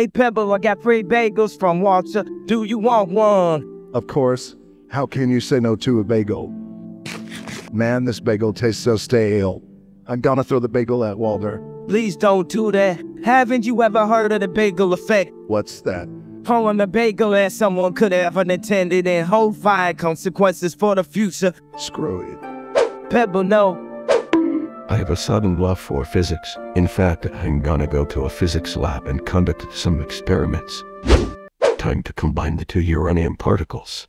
Hey, Pebble, I got free bagels from Walter. Do you want one? Of course. How can you say no to a bagel? Man, this bagel tastes so stale. I'm gonna throw the bagel at Walter. Please don't do that. Haven't you ever heard of the bagel effect? What's that? Throwing a bagel at someone could have unintended and horrifying consequences for the future. Screw it. Pebble, no. I have a sudden love for physics. In fact, I'm gonna go to a physics lab and conduct some experiments. Time to combine the two uranium particles.